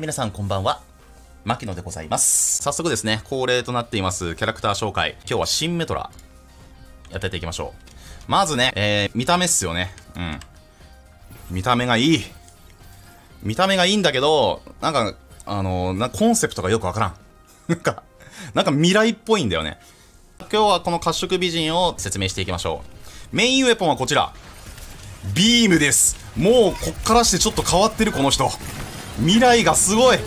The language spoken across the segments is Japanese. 皆さんこんばんは、牧野でございます。早速ですね、恒例となっていますキャラクター紹介、今日はシン・メトラやっていきましょう。まずね、見た目っすよね。見た目がいい、見た目がいいんだけど、なんかコンセプトがよくわからんなんか未来っぽいんだよね。今日はこの褐色美人を説明していきましょう。メインウェポンはこちら、ビームです。もうこっからしてちょっと変わってるこの人、未来がすごい。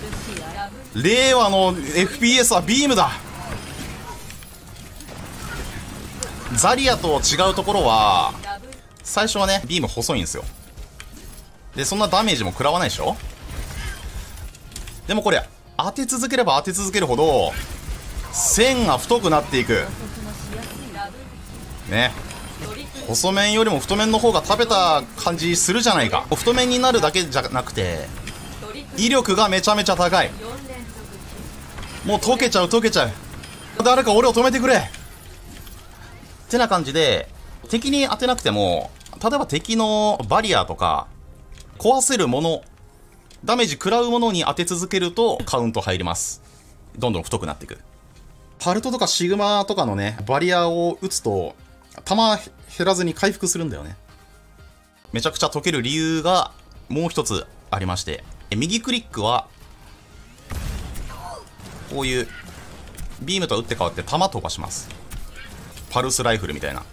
令和の FPS はビームだ。ザリアと違うところは、最初はねビーム細いんですよ。でそんなダメージも食らわないでしょ。でもこれ当て続ければ当て続けるほど線が太くなっていくね。細麺よりも太麺の方が食べた感じするじゃないか。太麺になるだけじゃなくて威力がめちゃめちゃ高い。もう溶けちゃう溶けちゃう、誰か俺を止めてくれってな感じで、敵に当てなくても、例えば敵のバリアとか壊せるもの、ダメージ食らうものに当て続けるとカウント入ります。どんどん太くなっていく。パルトとかシグマとかのねバリアを打つと弾減らずに回復するんだよね。めちゃくちゃ溶ける理由がもう一つありまして、右クリックはこういうビームと打って変わって弾飛ばします。パルスライフルみたいな。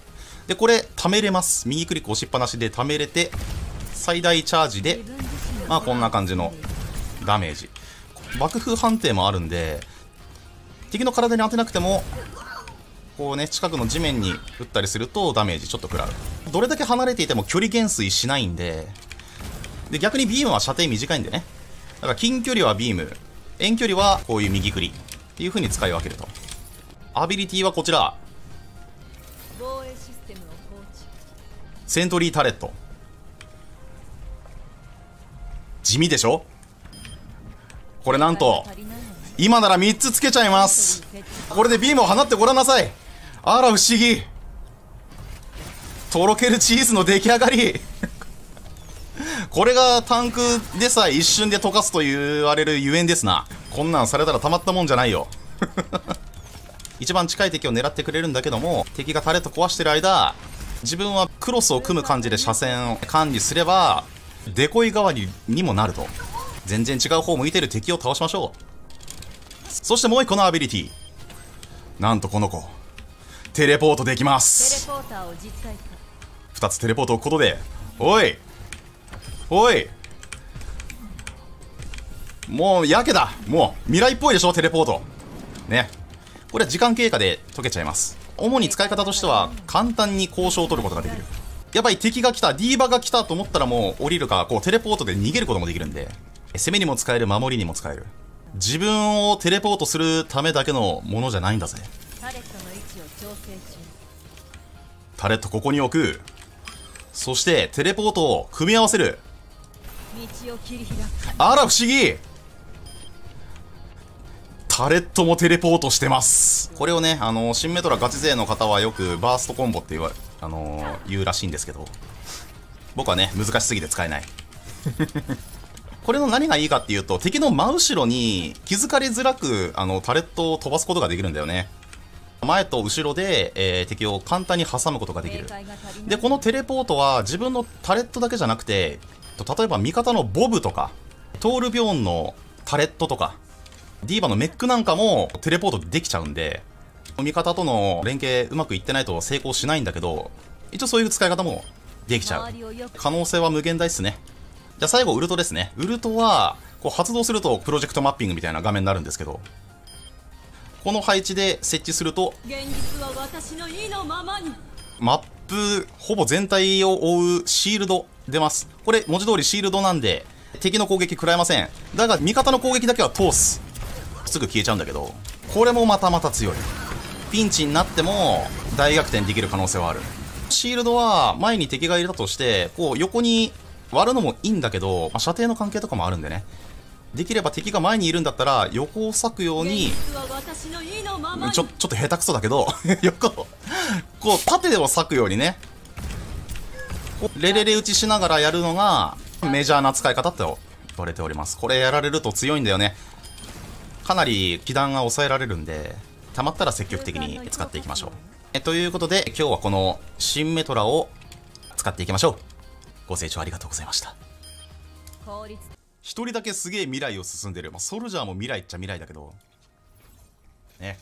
でこれ貯めれます。右クリック押しっぱなしで貯めれて、最大チャージでまあこんな感じのダメージ。爆風判定もあるんで、敵の体に当てなくてもこうね、近くの地面に打ったりするとダメージちょっと食らう。どれだけ離れていても距離減衰しないんで、で逆にビームは射程短いんでね、だから近距離はビーム、遠距離はこういう右クリっていう風に使い分けると。アビリティはこちら、セントリータレット。地味でしょこれ。なんと今なら3つつけちゃいます。これでビームを放ってごらんなさい。あら不思議、とろけるチーズの出来上がりこれがタンクでさえ一瞬で溶かすと言われるゆえんですな。こんなんされたらたまったもんじゃないよ一番近い敵を狙ってくれるんだけども、敵がタレット壊してる間、自分はクロスを組む感じで車線を管理すればデコイ代わりにもなると。全然違う方向いてる敵を倒しましょう。そしてもう一個のアビリティ、なんとこの子テレポートできます。2つテレポートを置くことで、おいおい、もうやけだ。もう未来っぽいでしょテレポートね。これは時間経過で解けちゃいます。主に使い方としては簡単に交渉を取ることができる。やばい敵が来た、ディーバが来たと思ったらもう降りるか、こうテレポートで逃げることもできるんで、攻めにも使える、守りにも使える。自分をテレポートするためだけのものじゃないんだぜ。タレットここに置く、そしてテレポートを組み合わせる。あら不思議、タレットもテレポートしてます。これをね、シン・メトラガチ勢の方はよくバーストコンボって言うらしいんですけど、僕はね難しすぎて使えないこれの何がいいかっていうと、敵の真後ろに気づかれづらくタレットを飛ばすことができるんだよね。前と後ろで、敵を簡単に挟むことができる。でこのテレポートは自分のタレットだけじゃなくて、例えば味方のボブとかトールビョーンのタレットとかディーバのメックなんかもテレポートできちゃうんで、味方との連携うまくいってないと成功しないんだけど、一応そういう使い方もできちゃう。可能性は無限大っすね。じゃあ最後ウルトですね。ウルトはこう発動するとプロジェクトマッピングみたいな画面になるんですけど、この配置で設置するとマップほぼ全体を覆うシールド出ます。これ文字通りシールドなんで敵の攻撃食らえません。だが味方の攻撃だけは通す。すぐ消えちゃうんだけど、これもまたまた強い。ピンチになっても大逆転できる可能性はある。シールドは前に敵がいたとして、こう横に割るのもいいんだけど、まあ、射程の関係とかもあるんでね、できれば敵が前にいるんだったら横を割くように、ちょっと下手くそだけど横をこう縦を割くようにね、レレレ打ちしながらやるのがメジャーな使い方と言われております。これやられると強いんだよね。かなり気弾が抑えられるんで、たまったら積極的に使っていきましょう。ということで、今日はこのシンメトラを使っていきましょう。ご清聴ありがとうございました。一人だけすげえ未来を進んでる。まあ、ソルジャーも未来っちゃ未来だけど。ね。